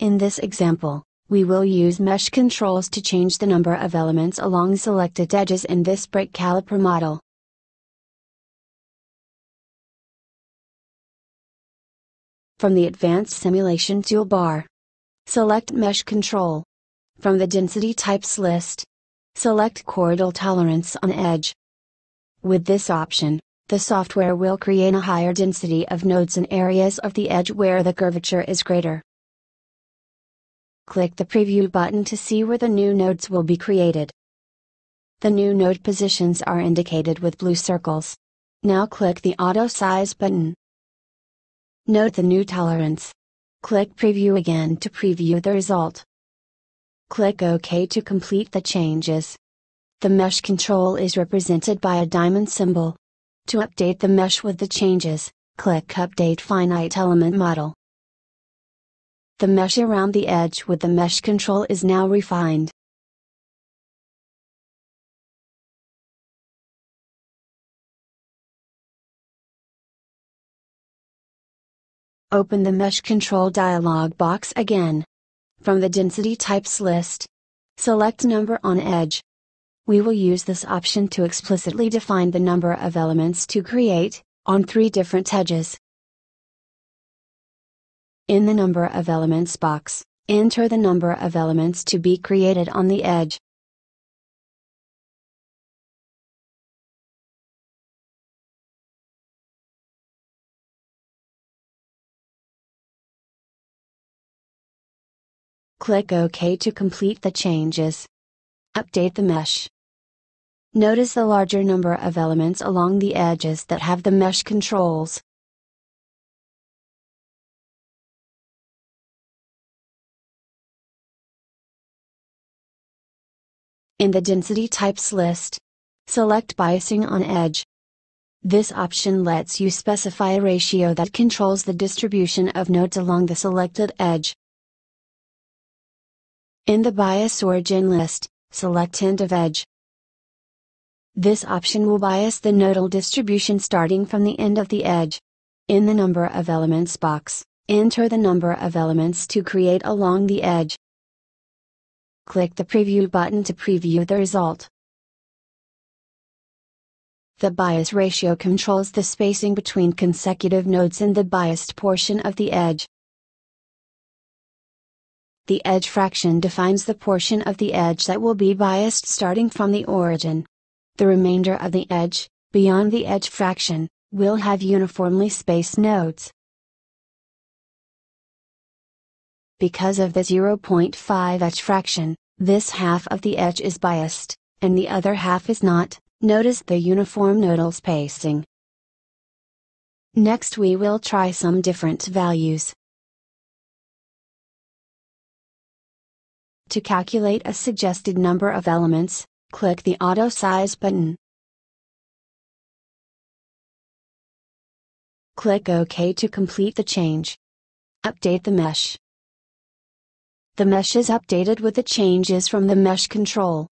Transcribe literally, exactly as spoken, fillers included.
In this example, we will use mesh controls to change the number of elements along selected edges in this brake caliper model. From the Advanced Simulation toolbar, select Mesh Control. From the Density Types list, select Chordal Tolerance on Edge. With this option, the software will create a higher density of nodes in areas of the edge where the curvature is greater. Click the Preview button to see where the new nodes will be created. The new node positions are indicated with blue circles. Now click the Auto Size button. Note the new tolerance. Click Preview again to preview the result. Click OK to complete the changes. The mesh control is represented by a diamond symbol. To update the mesh with the changes, click Update Finite Element Model. The mesh around the edge with the mesh control is now refined. Open the Mesh Control dialog box again. From the Density Types list, select Number on Edge. We will use this option to explicitly define the number of elements to create, on three different edges. In the Number of Elements box, enter the number of elements to be created on the edge. Click OK to complete the changes. Update the mesh. Notice the larger number of elements along the edges that have the mesh controls. In the Density Types list, select Biasing on Edge. This option lets you specify a ratio that controls the distribution of nodes along the selected edge. In the Bias Origin list, select End of Edge. This option will bias the nodal distribution starting from the end of the edge. In the Number of Elements box, enter the number of elements to create along the edge. Click the Preview button to preview the result. The bias ratio controls the spacing between consecutive nodes in the biased portion of the edge. The edge fraction defines the portion of the edge that will be biased starting from the origin. The remainder of the edge, beyond the edge fraction, will have uniformly spaced nodes. Because of the zero point five edge fraction, this half of the edge is biased, and the other half is not. Notice the uniform nodal spacing. Next we will try some different values. To calculate a suggested number of elements, click the Auto Size button. Click OK to complete the change. Update the mesh. The mesh is updated with the changes from the mesh control.